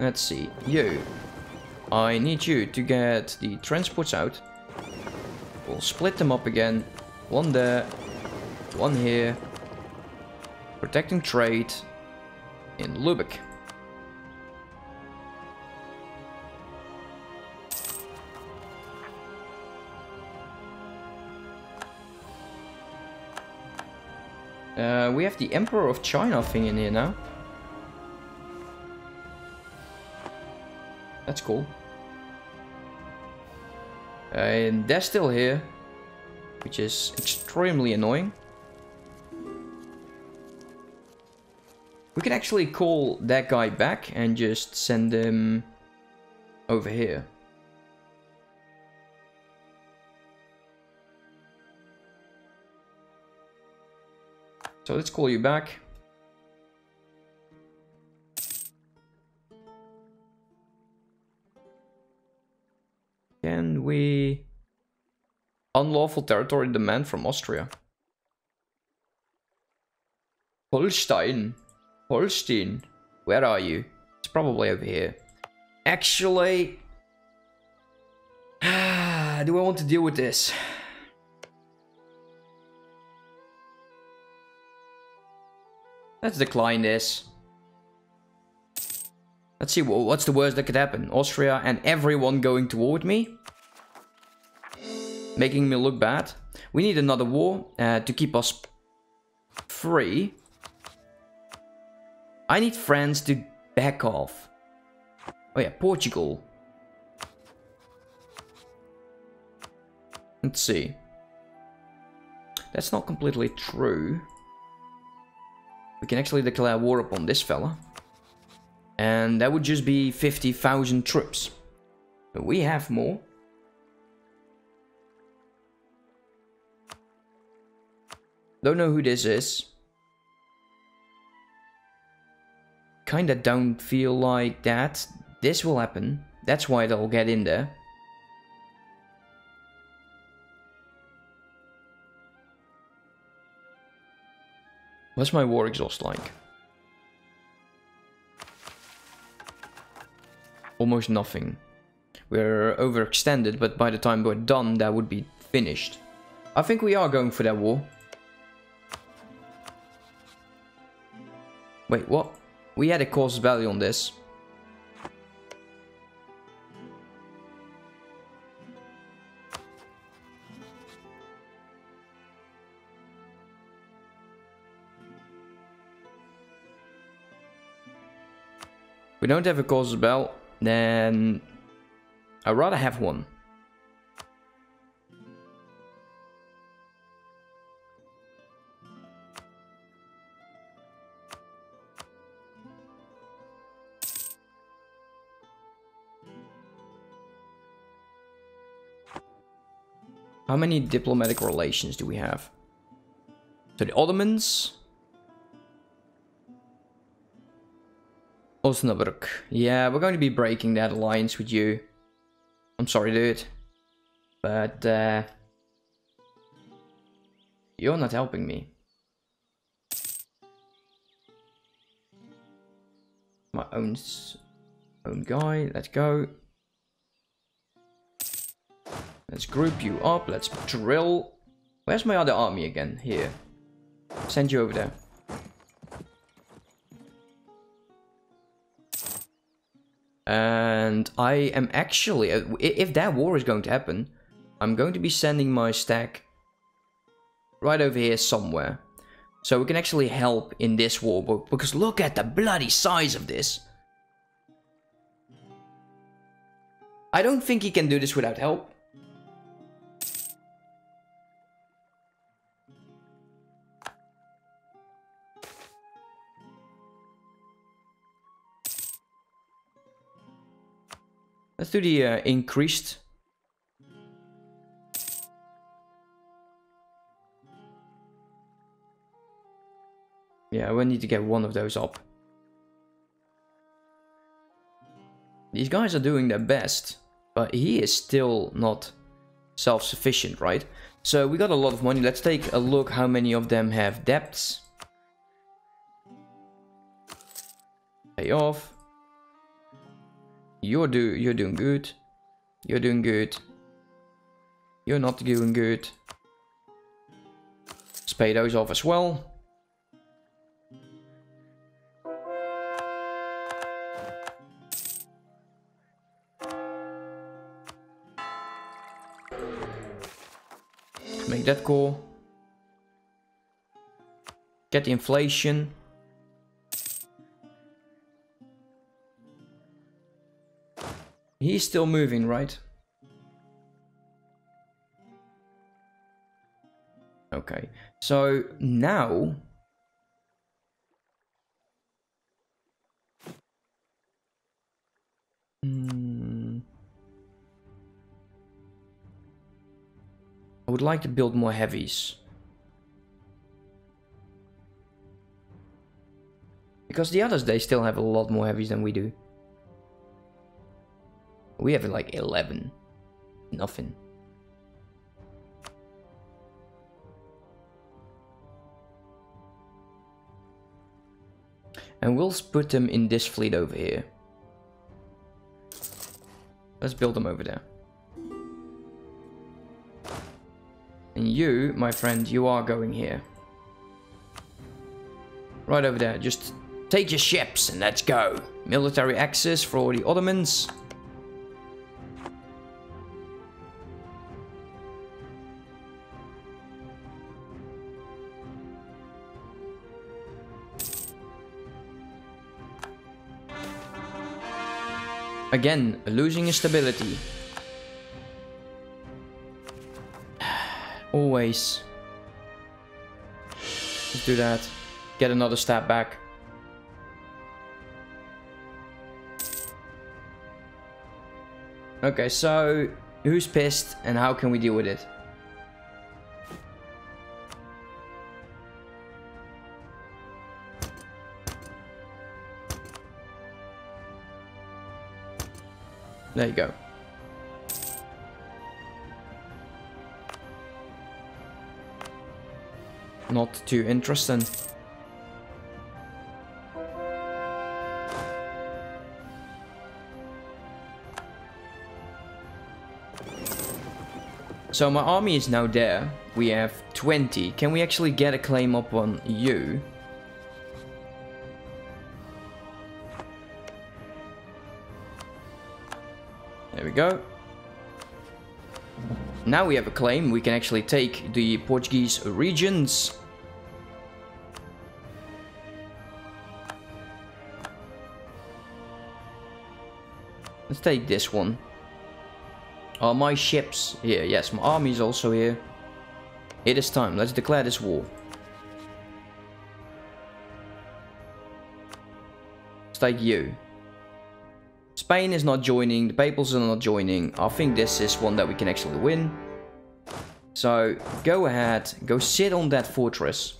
Let's see. You. I need you to get the transports out. We'll split them up again. One there. One here. Protecting trade in Lübeck. We have the Emperor of China thing in here now. That's cool. And they're still here, which is extremely annoying. We can actually call that guy back and just send him over here. So let's call you back. Can we... Unlawful territory demand from Austria. Holstein. Holstein. Where are you? It's probably over here. Actually... do I want to deal with this? Let's decline this. Let's see, what's the worst that could happen? Austria and everyone going toward me? Making me look bad. We need another war to keep us free. I need France to back off. Oh yeah, Portugal. Let's see. That's not completely true. We can actually declare war upon this fella. And that would just be 50,000 troops. But we have more. Don't know who this is. Kinda don't feel like that. This will happen. That's why they'll get in there. What's my war exhaust like? Almost nothing. We're overextended, but by the time we're done, that would be finished. I think we are going for that war. Wait, what? We had a cost value on this. We don't have a cause bell, then I'd rather have one. How many diplomatic relations do we have? So the Ottomans... Osnabrück. Yeah, we're going to be breaking that alliance with you. I'm sorry, dude. But, you're not helping me. My own guy. Let's go. Let's group you up. Let's drill. Where's my other army again? Here. Send you over there. And I am actually, if that war is going to happen, I'm going to be sending my stack right over here somewhere. So we can actually help in this war, because look at the bloody size of this. I don't think he can do this without help. Let's do the increased. Yeah, we need to get one of those up. These guys are doing their best, but he is still not self-sufficient, right? So we got a lot of money. Let's take a look how many of them have debts. Pay off. You're doing good. You're doing good. You're not doing good. Let's pay those off as well. Make that call. Get the inflation. He's still moving, right? Okay, so now I would like to build more heavies, because the others, they still have a lot more heavies than we do. We have like 11. Nothing. And we'll put them in this fleet over here. Let's build them over there. And you, my friend, you are going here. Right over there. Just take your ships and let's go. Military access for all the Ottomans. Again, losing stability. Always. Let's do that. Get another stab back. Okay, so who's pissed and how can we deal with it? There you go. Not too interesting. So my army is now there. We have 20. Can we actually get a claim up on you? There we go. Now we have a claim. We can actually take the Portuguese regions. Let's take this one. Are my ships here? Yes, my army is also here. It is time. Let's declare this war. Let's take you. Spain is not joining, the Papals are not joining. I think this is one that we can actually win. So, go ahead, go sit on that fortress.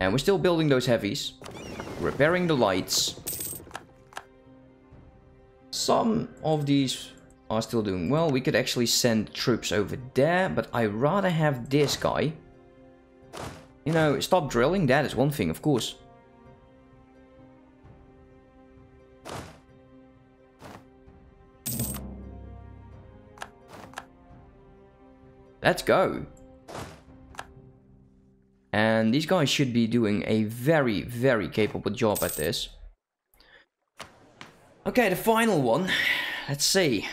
And we're still building those heavies. Repairing the lights. Some of these are still doing well. We could actually send troops over there, but I'd rather have this guy. You know, stop drilling, that is one thing, of course. Let's go. And these guys should be doing a very, very capable job at this. Okay, the final one. Let's see.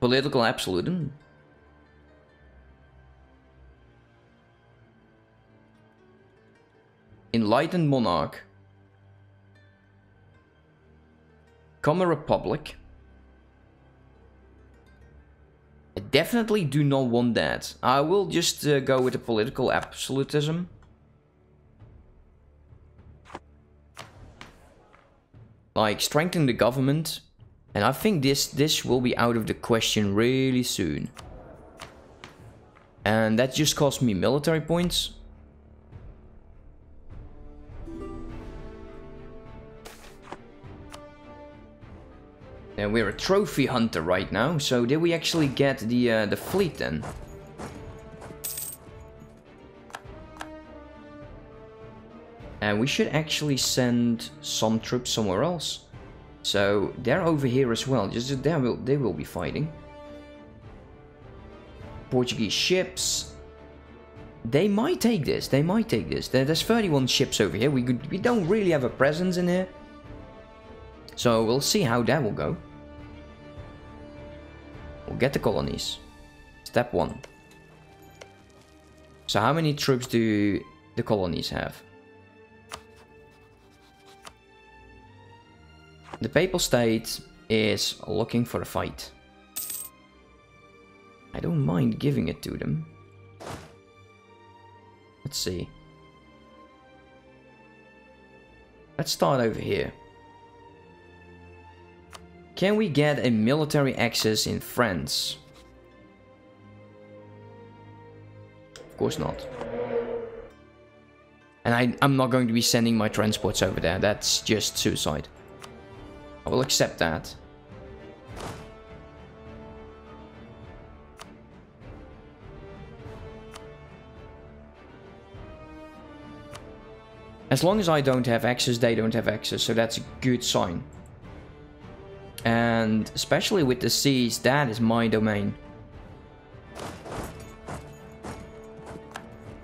Political absolutism. Enlightened monarch. Become a republic. I definitely do not want that. I will just go with the political absolutism. Like, strengthen the government. And I think this will be out of the question really soon. And that just cost me military points. And we're a trophy hunter right now, so did we actually get the fleet then? And we should actually send some troops somewhere else. So they're over here as well, just they will be fighting. Portuguese ships. They might take this, they might take this. There's 31 ships over here. We don't really have a presence in here. So we'll see how that will go. We'll get the colonies. Step 1. So how many troops do the colonies have? The Papal State is looking for a fight. I don't mind giving it to them. Let's see. Let's start over here. Can we get a military axis in France? Of course not. And I'm not going to be sending my transports over there. That's just suicide. I will accept that. As long as I don't have access, they don't have access, so that's a good sign. And especially with the seas, that is my domain.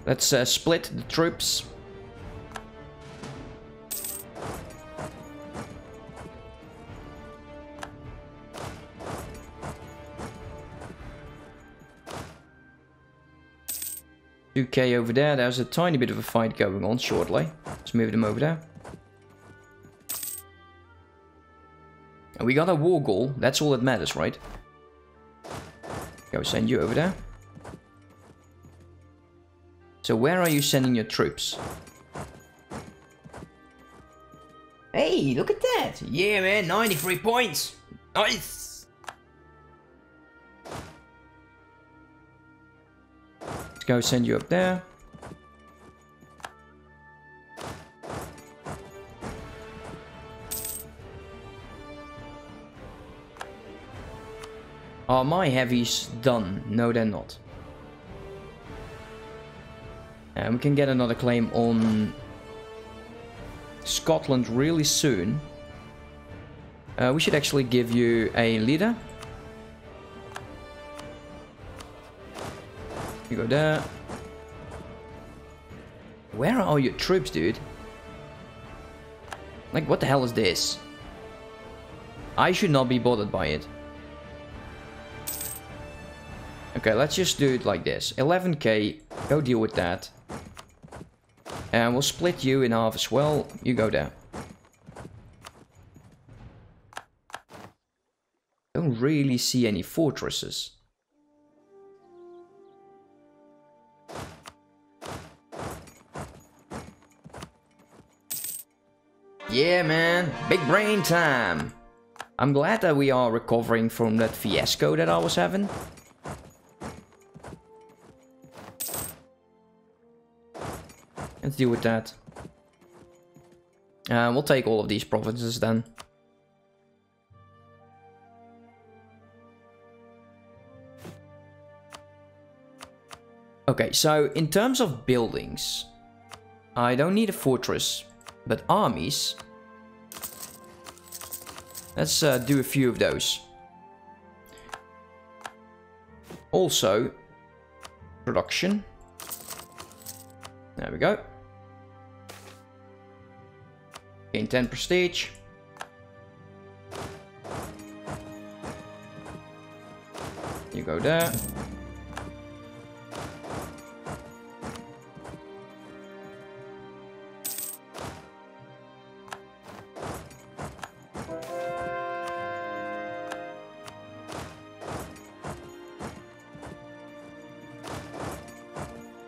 Let's split the troops. UK over there, there's a tiny bit of a fight going on shortly. Let's move them over there. And we got a war goal, that's all that matters, right? Go send you over there. So where are you sending your troops? Hey, look at that! Yeah man, 93 points! Nice! Go send you up there. Are my heavies done? No, they're not. And we can get another claim on Scotland really soon. We should actually give you a leader. You go there. Where are all your troops, dude? Like, what the hell is this? I should not be bothered by it. Okay, let's just do it like this. 11k, go deal with that. And we'll split you in half as well. You go there. Don't really see any fortresses. Yeah man, big brain time! I'm glad that we are recovering from that fiasco that I was having. Let's deal with that. We'll take all of these provinces then. Okay, so in terms of buildings, I don't need a fortress. But armies, let's do a few of those. Also, production. There we go. Gain 10 prestige. You go there.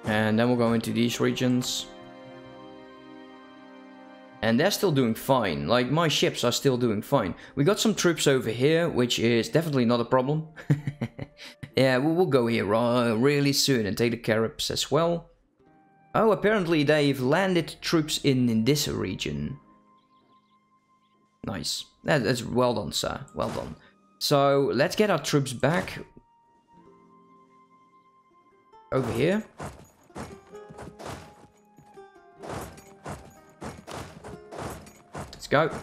And then we'll go into these regions. And they're still doing fine. Like, my ships are still doing fine. We got some troops over here, which is definitely not a problem. Yeah, we'll go here really soon and take the Caribs as well. Oh, apparently they've landed troops in this region. Nice. That's well done, sir. Well done. So, let's get our troops back. Over here. Let's go.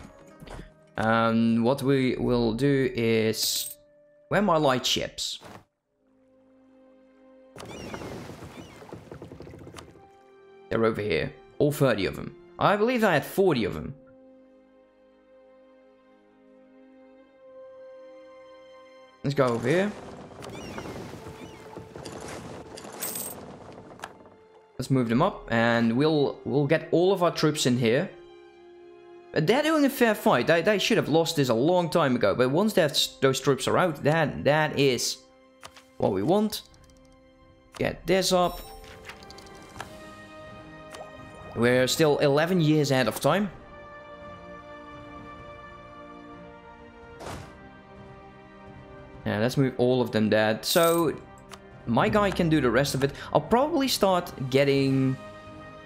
What we will do is... Where are my lightships? They're over here. All 30 of them. I believe I had 40 of them. Let's go over here. Let's move them up, and we'll get all of our troops in here. But they're doing a fair fight. They should have lost this a long time ago. But once those troops are out, that is what we want. Get this up. We're still 11 years ahead of time. Yeah, let's move all of them there. So my guy can do the rest of it. I'll probably start getting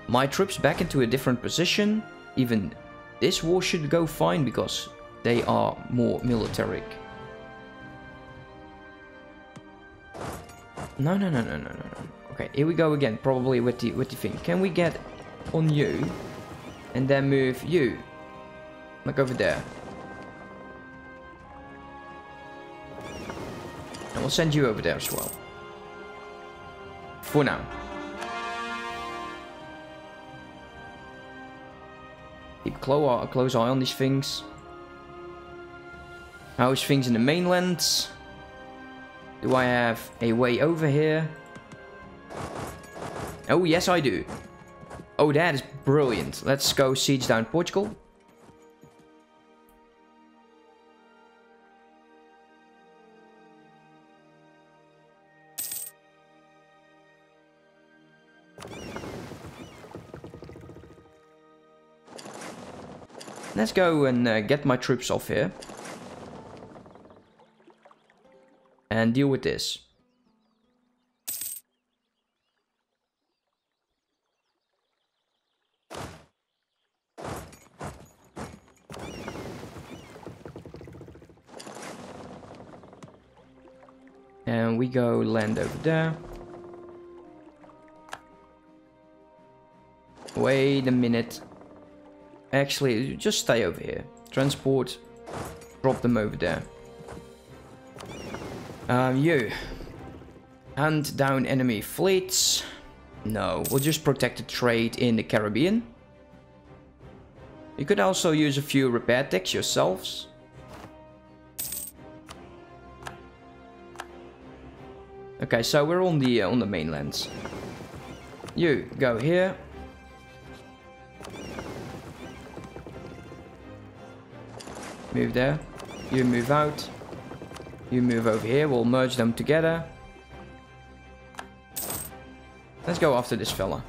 my troops back into a different position. Even this war should go fine because they are more military. No. Okay, here we go again. Probably with the thing. Can we get on you and then move you like over there? And we'll send you over there as well. For now. Keep a close eye on these things. How's things in the mainland? Do I have a way over here? Oh yes I do. Oh, that is brilliant. Let's go siege down Portugal. Let's go and get my troops off here. And deal with this. And we go land over there. Wait a minute. Actually, just stay over here. Transport. Drop them over there. You. Hunt down enemy fleets. No, we'll just protect the trade in the Caribbean. You could also use a few repair techs yourselves. Okay, so we're on the mainland. You, go here. Move there. You move out. You move over here. We'll merge them together. Let's go after this fella.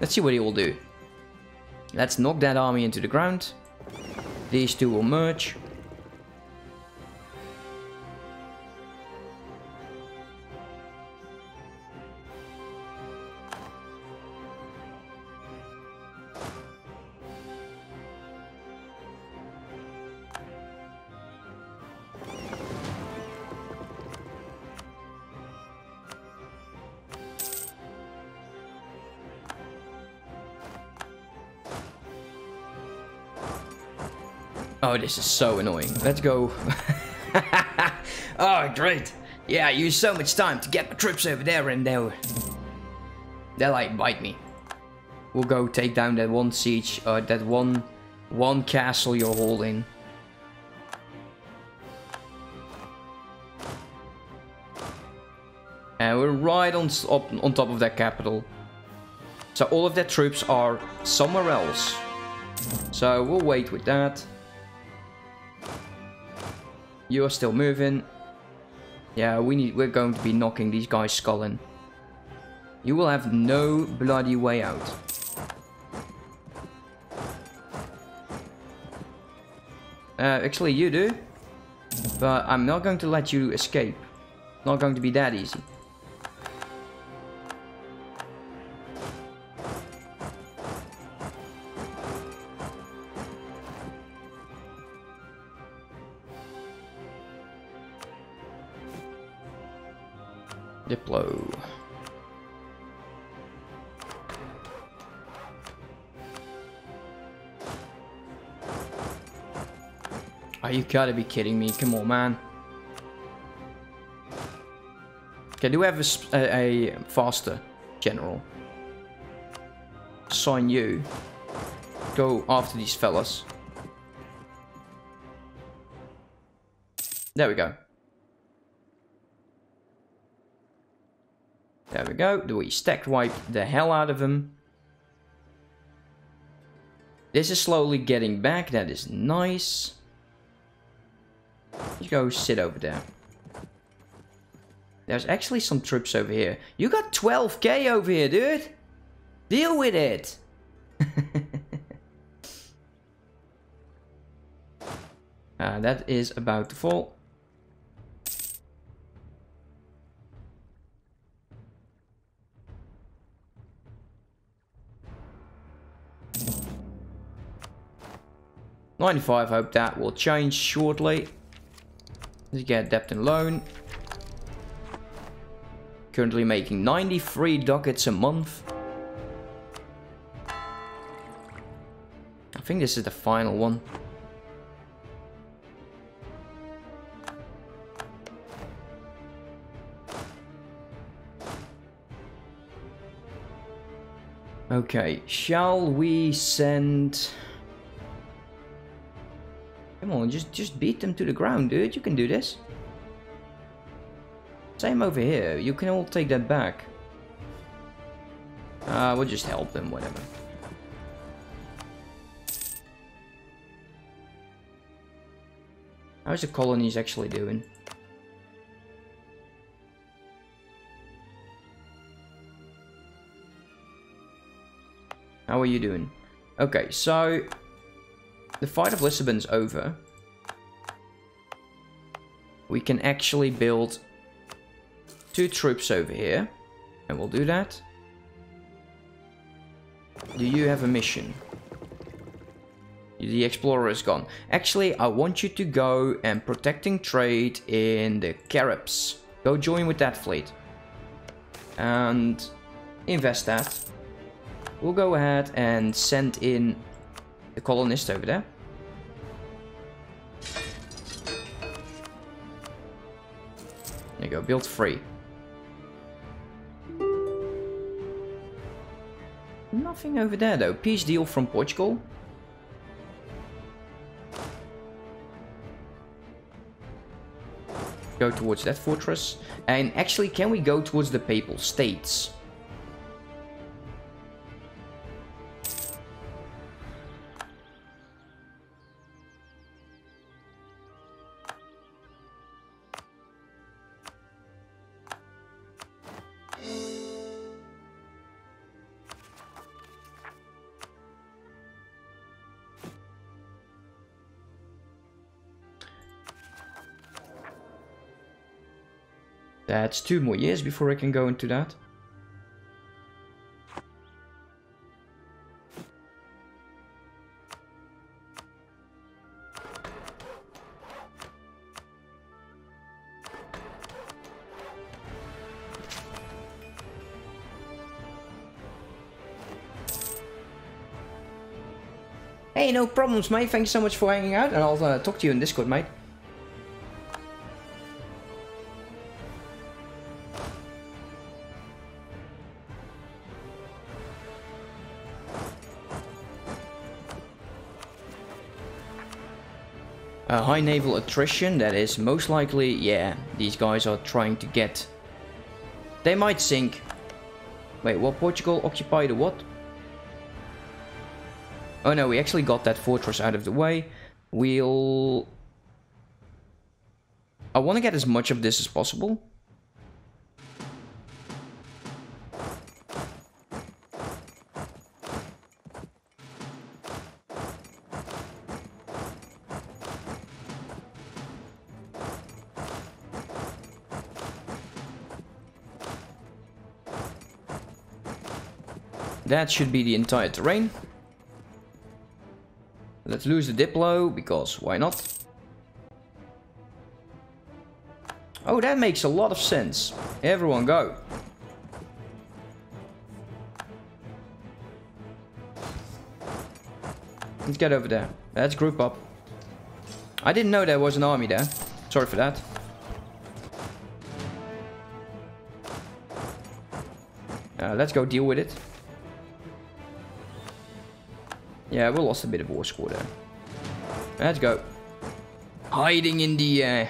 Let's see what he will do. Let's knock that army into the ground. These two will merge. Oh, this is so annoying. Let's go. Oh, great. Yeah, I used so much time to get my troops over there and they're like, bite me. We'll go take down that one siege, or that one castle you're holding. And we're right on top of that capital. So all of their troops are somewhere else. So we'll wait with that. You're still moving. Yeah, we're going to be knocking these guys skull in. You will have no bloody way out. Actually, you do. But I'm not going to let you escape. Not going to be that easy. Diplo. Oh, you gotta be kidding me. Come on, man. Okay, do we have a faster general? Sign you. Go after these fellas. There we go. There we go. Do we stack wipe the hell out of them? This is slowly getting back. That is nice. Let's go sit over there. There's actually some troops over here. You got 12k over here, dude. Deal with it. That is about to fall. $95, hope that will change shortly. Let's get debt and loan. Currently making 93 ducats a month. I think this is the final one. Okay, shall we send... Come on, just beat them to the ground, dude. You can do this. Same over here. You can all take that back. We'll just help them, whatever. How's the colonies actually doing? How are you doing? Okay, so... The fight of Lisbon's over. We can actually build 2 troops over here, and we'll do that. Do you have a mission? The explorer is gone. Actually, I want you to go and protecting trade in the Caribs. Go join with that fleet and invest that. We'll go ahead and send in the colonist over there. There you go, build 3. Nothing over there though. Peace deal from Portugal. Go towards that fortress. And actually, can we go towards the Papal States? That's 2 more years before I can go into that. Hey, no problems, mate. Thanks so much for hanging out, and I'll talk to you in Discord, mate. High naval attrition, that is most likely, yeah, these guys are trying to get... They might sink. Wait, what? Portugal occupied a what? Oh no, we actually got that fortress out of the way. We'll... I want to get as much of this as possible. That should be the entire terrain. Let's lose the Diplo, because why not? Oh, that makes a lot of sense. Everyone go. Let's get over there. Let's group up. I didn't know there was an army there. Sorry for that. Let's go deal with it. Yeah, we lost a bit of war score there. Let's go. Hiding in the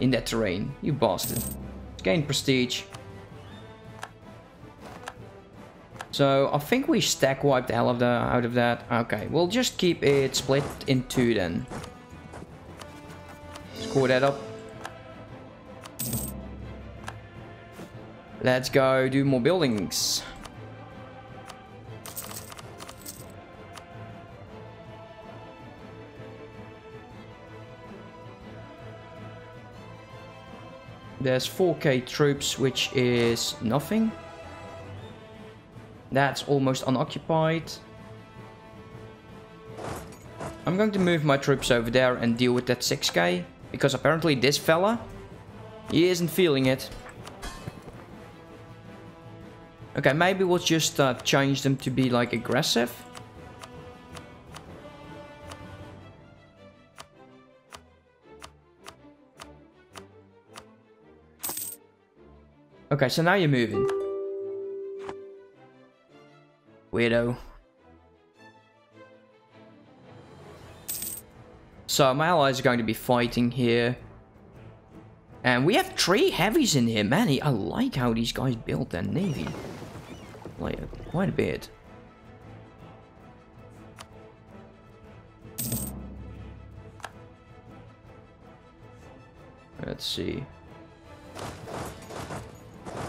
in that terrain, you bastard. Gain prestige. So I think we stack wiped the hell out of that. Okay, we'll just keep it split in two then. Score that up. Let's go do more buildings. There's 4k troops, which is nothing. That's almost unoccupied. I'm going to move my troops over there and deal with that 6k. Because apparently this fella, he isn't feeling it. Okay, maybe we'll just change them to be like aggressive. Okay, so now you're moving. Weirdo. So my allies are going to be fighting here. And we have 3 heavies in here. Man, I like how these guys build their navy. Like, quite a bit. Let's see.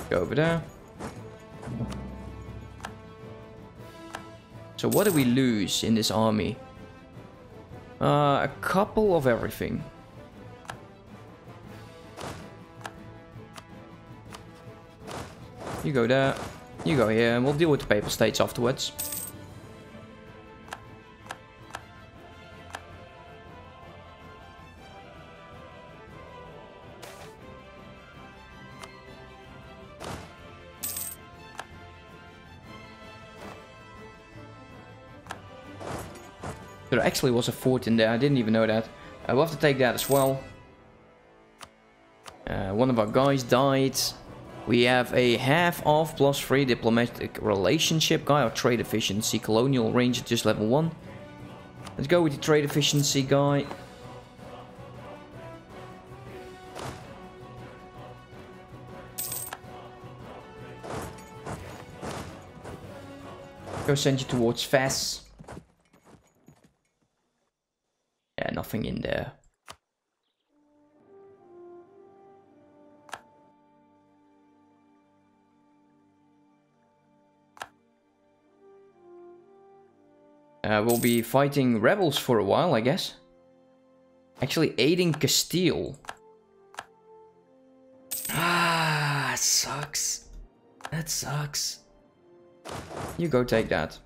Go over there. So what do we lose in this army? A couple of everything. You go there. You go here, and we'll deal with the Papal States afterwards. There actually was a fort in there, I didn't even know that. We'll have to take that as well. One of our guys died. We have a half-off +3 diplomatic relationship guy, or trade efficiency, colonial ranger, just level 1. Let's go with the trade efficiency guy. Go send you towards Fes. Yeah, nothing in there. We'll be fighting rebels for a while, I guess. Actually, aiding Castile. Ah, sucks. That sucks. You go take that.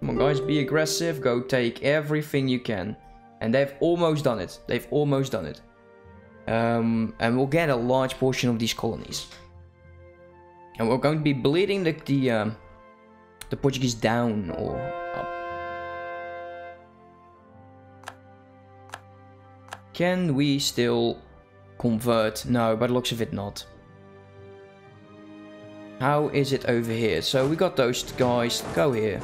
Come on, guys, be aggressive. Go take everything you can. And they've almost done it. They've almost done it. And we'll get a large portion of these colonies, and we're going to be bleeding the Portuguese down or up. Can we still convert? No, by the looks of it, not. How is it over here? So we got those guys. Go here.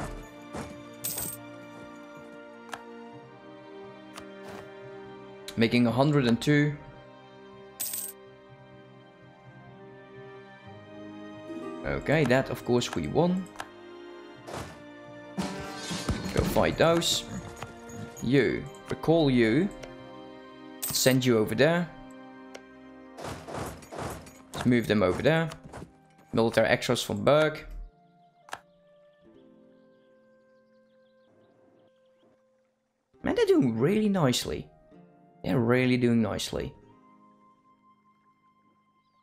Making 102. Okay, that of course we won. Go fight those. You. Recall you. Send you over there. Let's move them over there. Military extras from Berg. Man, they're doing really nicely. They're really doing nicely.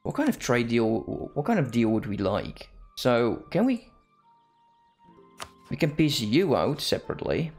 What kind of trade deal, what kind of deal would we like? So, can we... We can piece you out separately.